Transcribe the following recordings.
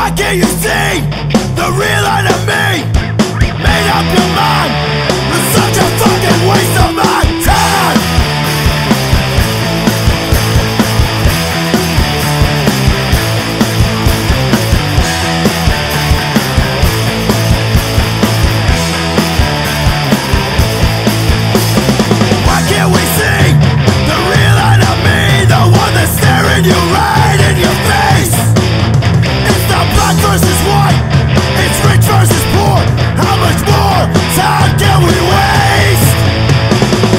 Why can't you see the real enemy? Made up your mind. It's such a fucking waste of my time. Why can't we see the real enemy? The one that's staring you right in your face. It's not black versus white. It's rich versus poor. How much more time can we waste?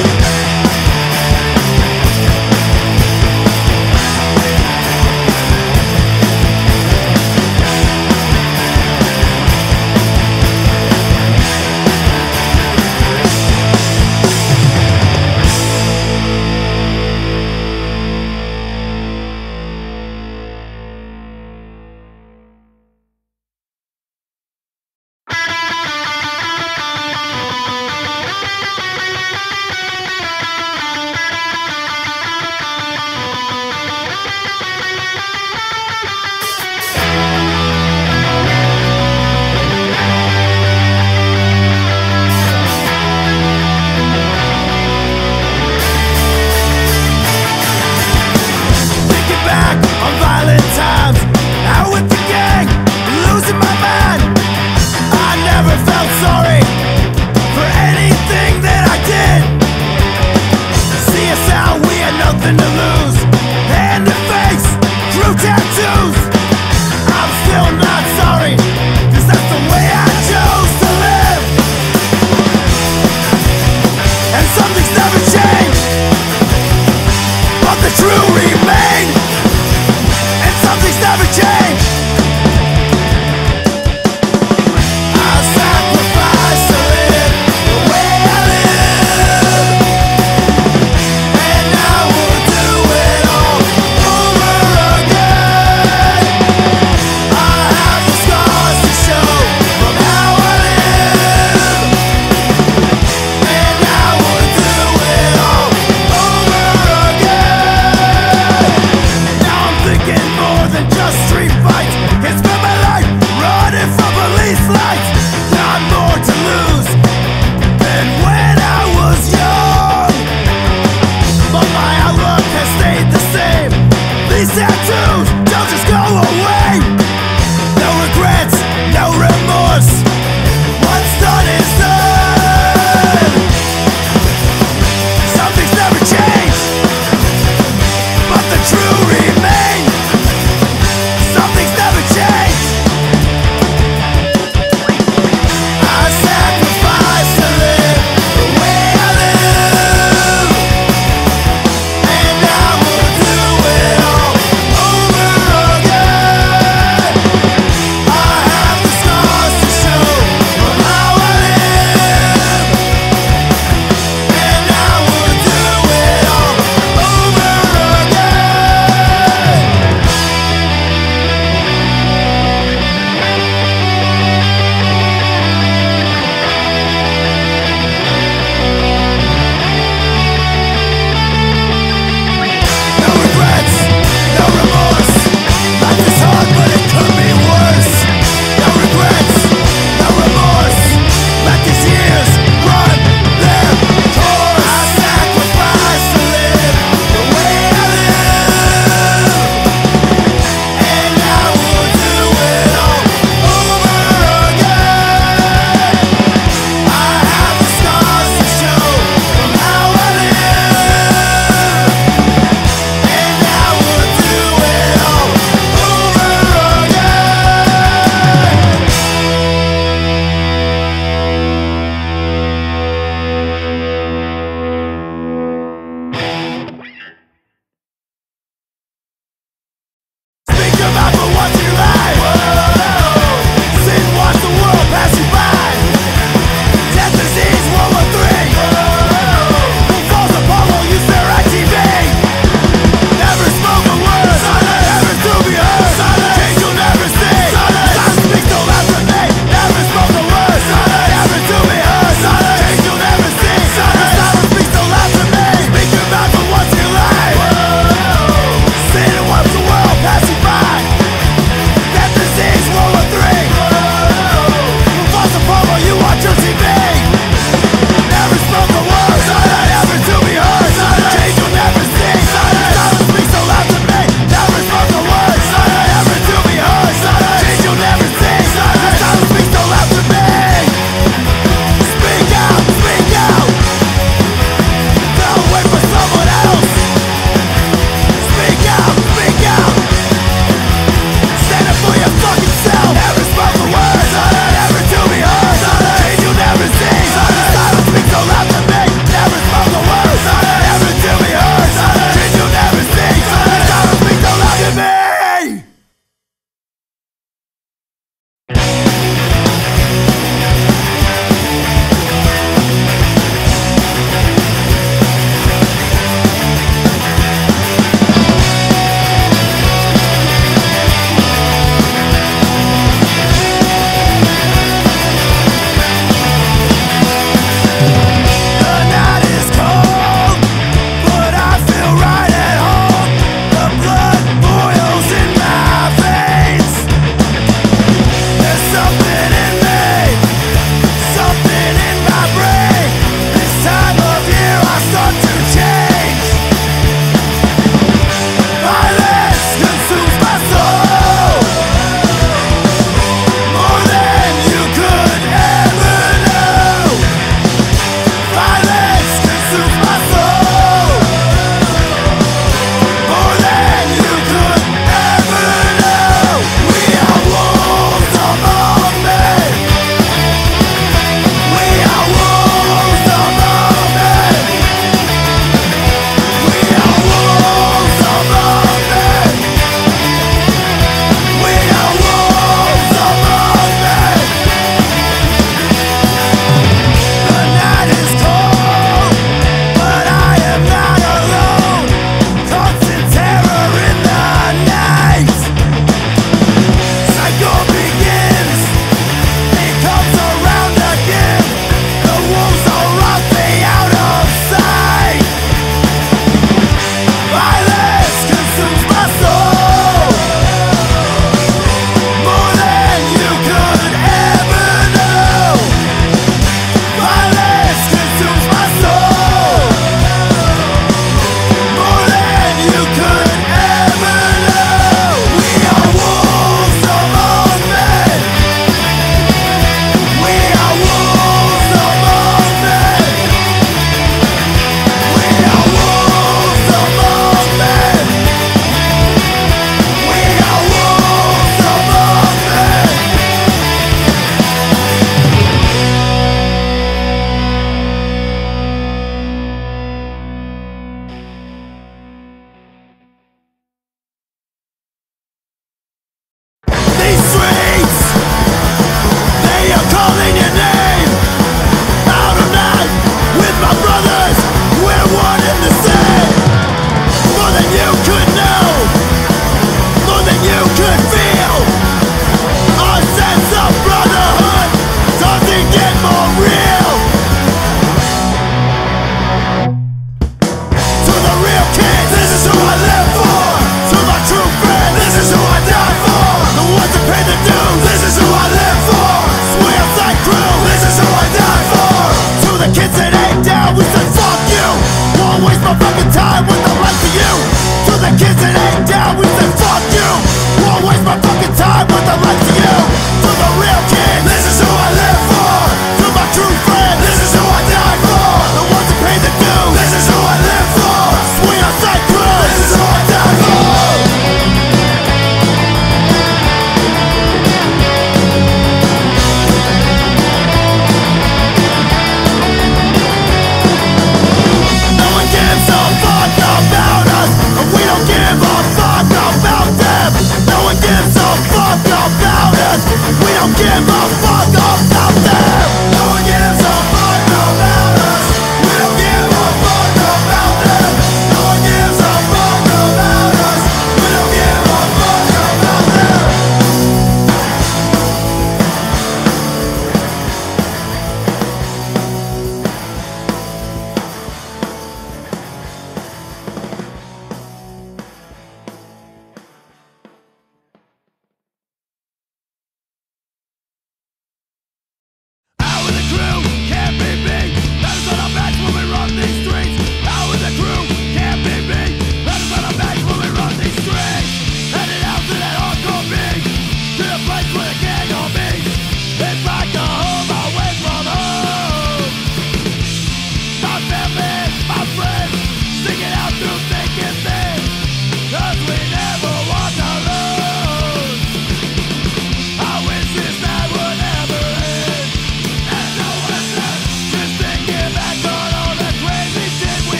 don't give a fuck about them. No one gives a fuck about us. We don't give a fuck about them. No one gives a fuck about us. We don't give a fuck about them.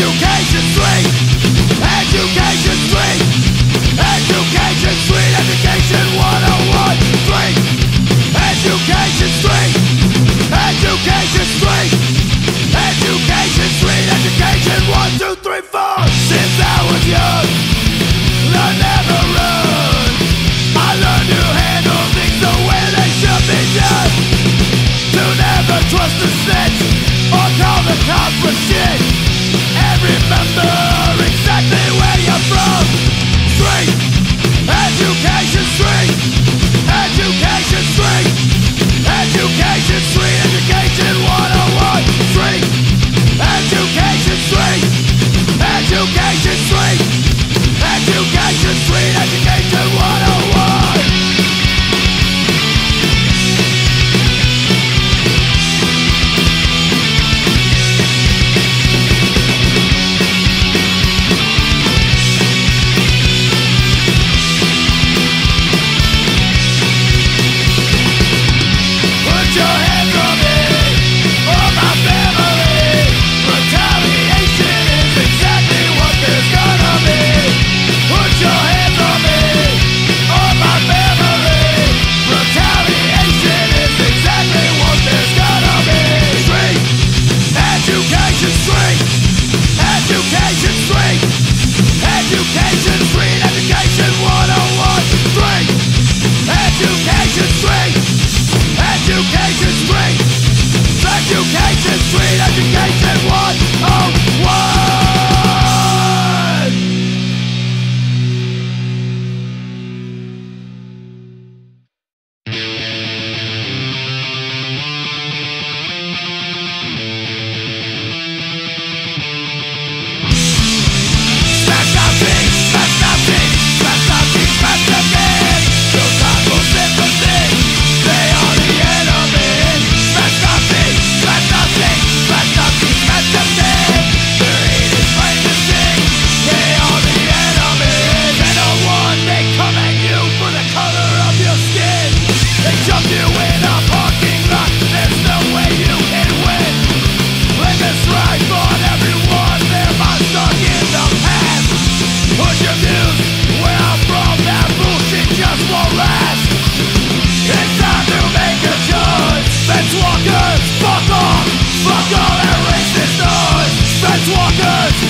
Education, straight. Education. It's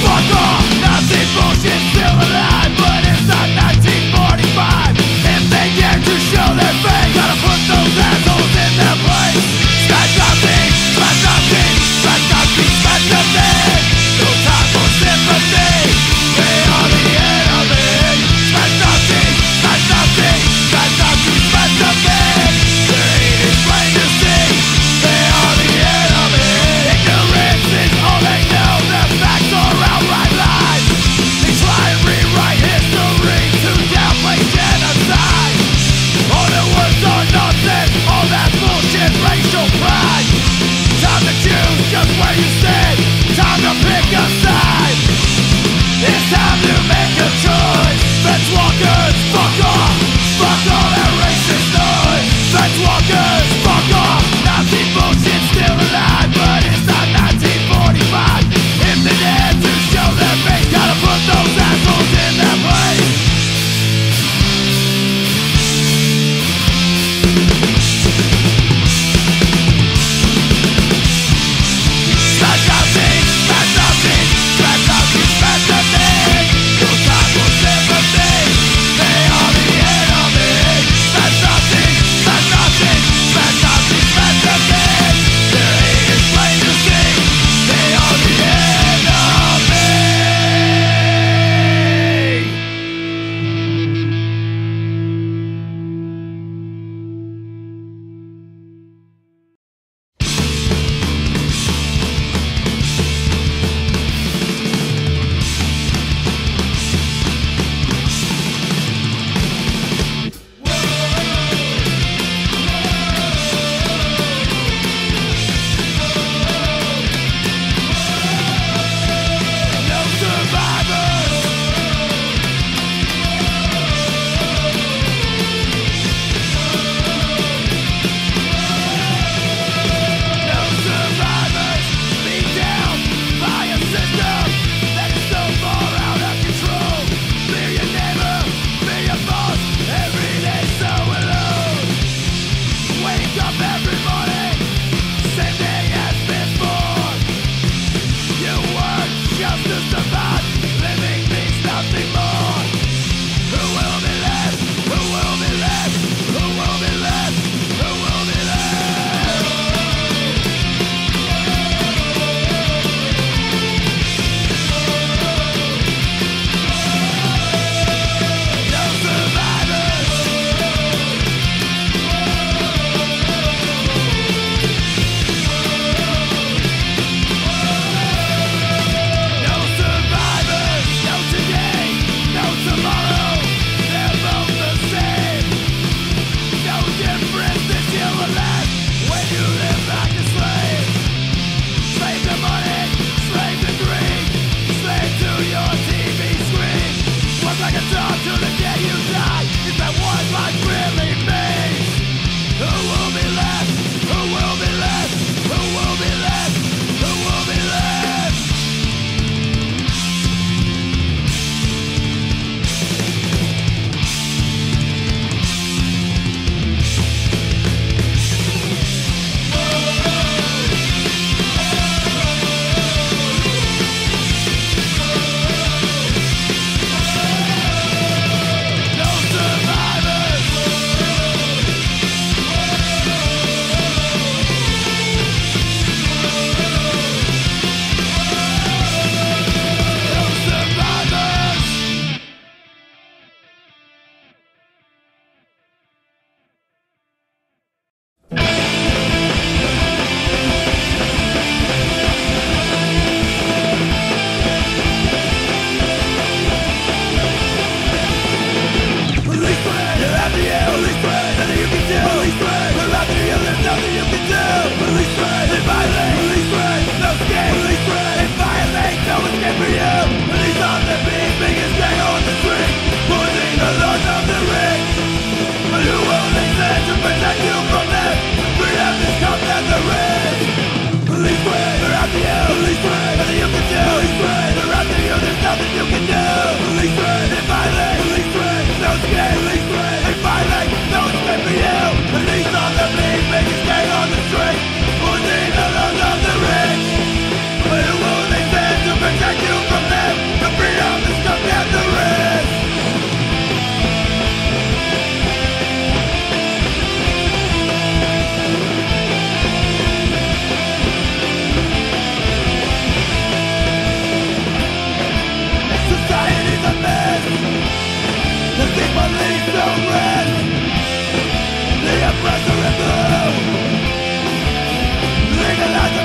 Legalize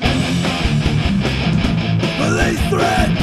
abuse. Police threat.